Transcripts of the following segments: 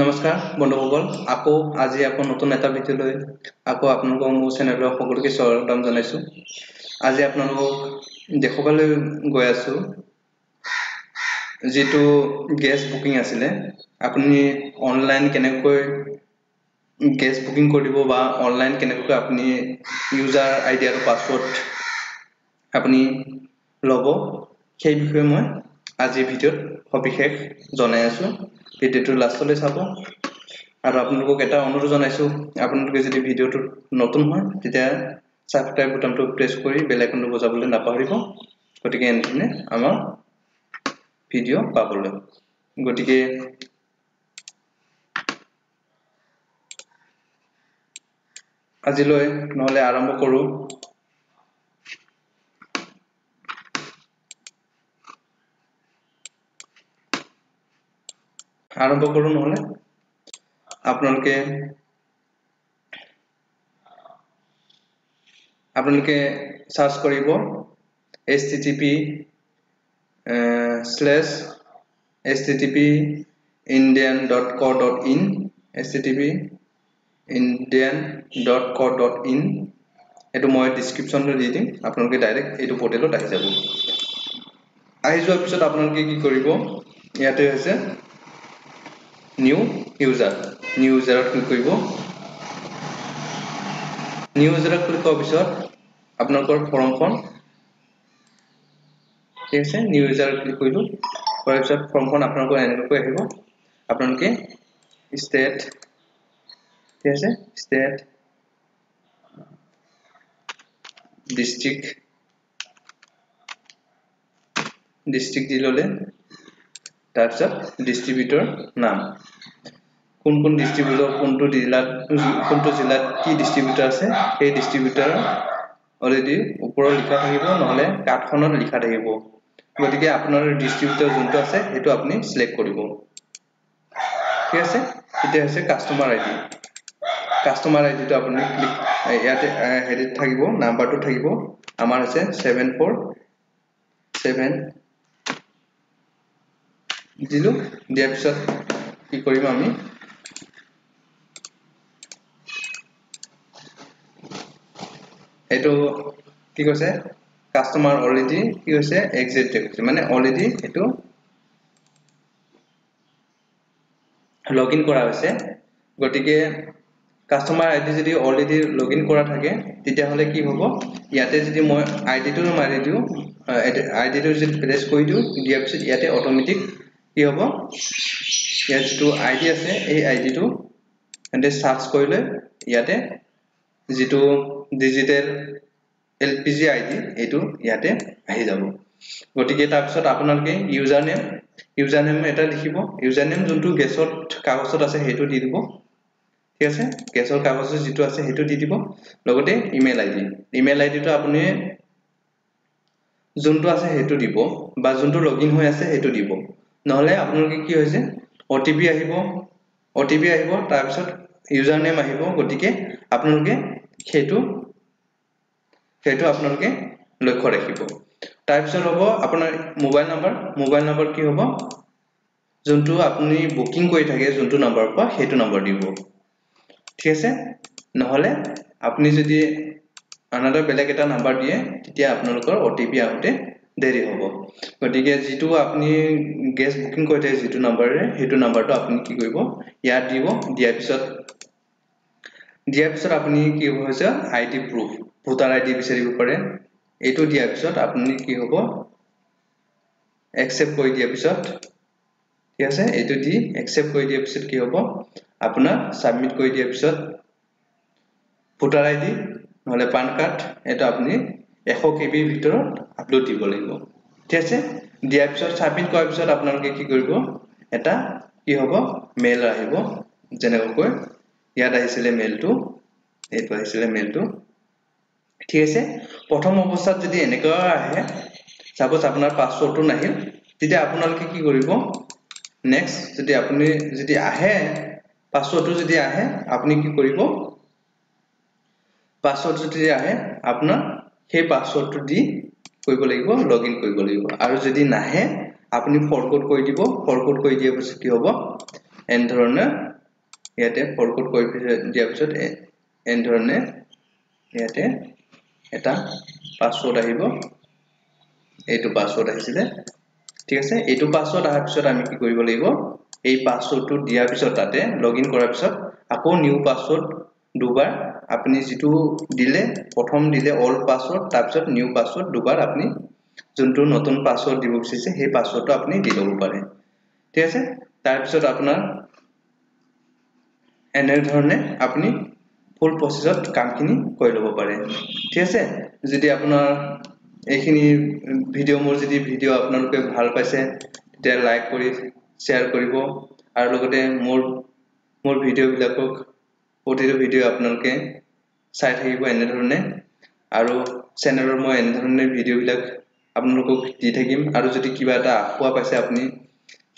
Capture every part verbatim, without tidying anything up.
नमस्कार बंधुসকল আকো আজি আকো নতুন এটা ভিডিও লৈ আকো আপোনালোকক মোৰ চেনেলত সকলোকে স্বাগতম জনাইছো। আজি আপোনালোকক দেখুৱাবলৈ গৈ আছো যেটো গ্যাস বুকিং আছিলে আপুনি অনলাইন কেনেকৈ গ্যাস বুকিং কৰিব বা অনলাইন কেনেকৈ আপুনি ইউজাৰ আইডি আৰু পাসওয়ার্ড আপুনি লব সেই বিষয়ে মই আজি ভিডিওত অবিশেষ জনাই আছো। Video to last place abo. Ar apnaloko eta onurodh janaisu apnaloke jodi video to notun hoy tetia subscribe button to press kori bell icon to bojabole napahoribo gotike entine amar video pabole gotike ajiloi nohole arambho koru आरंभ करूँ नॉले आपने उनके आपने उनके search करीबो http slash http indian dot co dot in http indian dot co dot in ये तो mod description में दी थी आपने उनके डायरेक्ट ये तो पोर्टल को डाल जाओ आज जो एपिसोड आपने उनके की करीबो यहाँ तो ऐसे new user new user click কৰিব new user ক্লিক কৰাৰ পিছত আপোনালোকৰ ফৰ্মখন ঠিক আছে new user ক্লিক কৰিলো কৰাৰ পিছত ফৰ্মখন আপোনালোকৰ এনেকৈ আহিব আপোনালোকে state ঠিক আছে state district district দিললে That's a distributor name. Kun kun distributor, kun to zilla, kun to zilla ki distributor se, he distributor already upor likha rahibo, nohole cardkhonor likha rahibo. Gotike apnar distributor junto ase, hetu apni select koribo. Thik ase, eta hoise customer id. Customer id to apni click yate headed thakibo, number to thakibo. Amar hoise seven four seven दिलो दियार पिছত কি কৰিম আমি এটো কি কৈছে customer already কি হৈছে এক্সিট কৰিছে মানে অলৰেডি এটো লগইন কৰা হৈছে গটিকে কাস্টমাৰ আইডি যদি অলৰেডি লগইন কৰা থাকে তেতিয়া হলে কি হ'ব ইয়াতে যদি মই আইডিটো মাৰি দিও আইডিটো যদি প্ৰেছ কৰি দিও দিয়াৰ পিছত ইয়াতে অটোমেটিক কি হ'ব ইয়াতে টু আইডি আছে এই আইডিটো এনে সার্চ কৰিলে ইয়াতে যেটো ডিজিটেল এলপিজি আইডি এটো ইয়াতে আহি যাব গটিকে তাৰ পিছত আপোনালোকে ইউজাৰ নেম ইউজাৰ নেম এটা লিখিব ইউজাৰ নেম যোনটো গেছত কাগজত আছে হেতু দি দিব ঠিক আছে গেছৰ কাগজ যেটো আছে হেতু দি দিব লগতে ইমেল আইডি ইমেল আইডিটো আপুনি যোনটো আছে হেতু দিব বা যোনটো লগইন হৈ আছে হেতু দিব নহলে আপোনালোকে কি হৈছে ওটিপি আহিব ওটিপি আহিব তাৰ পিছত ইউজাৰ নেম আহিব গটিকে আপোনালোকে হেতু হেতু আপোনালোকে লক্ষ্য ৰাখিব তাৰ পিছত হ'ব আপোনাৰ মোবাইল নাম্বাৰ মোবাইল নাম্বাৰ কি হ'ব যোনটো আপুনি বুকিং কৰি থাকে যোনটো নাম্বাৰৰ পৰা হেতু নাম্বাৰ দিব ঠিক আছে নহলে আপুনি যদি আনন্দৰ বেলেগ এটা নাম্বাৰ দিয়ে তেতিয়া আপোনালোকৰ ওটিপি আউটে দেৰি হ'ব গটিকে যেটো আপুনি গ্যাস বুকিং কৰিছে যেটো নাম্বাৰে হেতু নাম্বাৰটো আপুনি কি কৰিব ইয়াত দিব দিয়াৰ পিছত দিয়াৰ পিছত আপুনি কি হৈছে আইডি প্ৰুফ ভোটাৰ আইডি বিচাৰিব পাৰে এটো দিয়াৰ পিছত আপুনি কি হ'ব একসেপ্ট কৰি দিয়াৰ পিছত ঠিক আছে এটো দি একসেপ্ট কৰি দিয়াৰ পিছত কি হ'ব अपना सबमिट कोई दिया पिसत भोटर आईडी নহলে পান কার্ড এটা আপনি one hundred K B ভিতৰত আপলোড দিব লাগিব ঠিক আছে দিয়া পিছত সাবমিট কৰা পিছত আপোনালোকে কি কৰিব এটা কি হ'ব মেল আহিব যেনেকৈ ইয়াত আহিছিলে মেলটো এইটো আহিছিলে মেলটো ঠিক আছে প্ৰথম অৱস্থাত যদি এনেকৈ আহে সাপোজ আপোনাৰ পাসওয়াৰ্ডটো নাহিল তেতিয়া আপোনালোকে কি কৰিব নেক্সট যদি আপুনি যদি আহে পাসওয়াৰ্ডটো যদি আহে আপনি কি কৰিব পাসওয়াৰ্ড যদি আহে আপনা সেই পাসওয়াৰ্ডটো দি কৰিব লাগিব লগইন কৰিব লাগিব আৰু যদি নাহে আপনি ফৰগট কৰি দিব ফৰগট কৰি দিয়া পিছত কি হ'ব n dhorona yate four code coefficient dia bisot n dhorone yate eta password ahibo eitu password ahile thik ase eitu password ahar bisot ami ki koribo laibo ei password tu dia bisot tate login korar bisot apo new password দুবার আপনি যেটু দিলে প্রথম দিলে old password তারপর new password দুবার আপনি যুনটো নতুন password দিব খুজিছে সেই পাসওয়ার্ডটো আপনি দিলব পারে ঠিক আছে তারপর আপনার এনে ধৰণে আপনি ফুল প্ৰসেছত কামখিনি কৰি লব পাৰে ঠিক আছে যদি আপোনাৰ এইখিনি ভিডিঅ' মোৰ যদি ভিডিঅ' আপোনালোকে ভাল পাইছে তে লাইক কৰি শেয়াৰ কৰিব আৰু লগতে মোৰ মোৰ ভিডিঅ' বিলাকক ओटीर वीडियो आपनलके साइ থাকিব এনে ধৰণে আৰু চেনেলৰ মই এনে ধৰণে ভিডিও বিলাক আপোনালোকক দি থাকিম আৰু যদি কিবা এটা আপৱা পাইছে আপুনি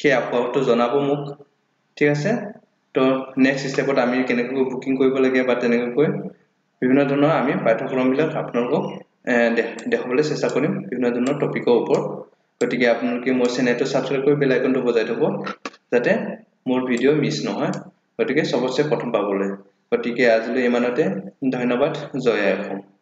সেই আপৱাটো জনাব মোক ঠিক আছে তো নেক্সট স্টেপত আমি কেনেকৈ বুকিং কৰিব লাগে বা তেনেকৈ বিভিন্ন ধৰণৰ আমি পাঠ্যক্ৰম বিলাক আপোনালোকক দেখাবলৈ চেষ্টা কৰিম বিভিন্ন ধৰণৰ টপিকৰ ওপৰত গতিকে আপোনালোকে মোৰ চেনেলটো সাবস্ক্ৰাইব কৰি বেল আইকনটো বজাই থব যাতে মোৰ ভিডিও মিছ নহয় গতিকে সবতকৈ প্ৰথম পাবলৈ গতিকে আজিলৈ ইমানতে ধন্যবাদ জয় আইকম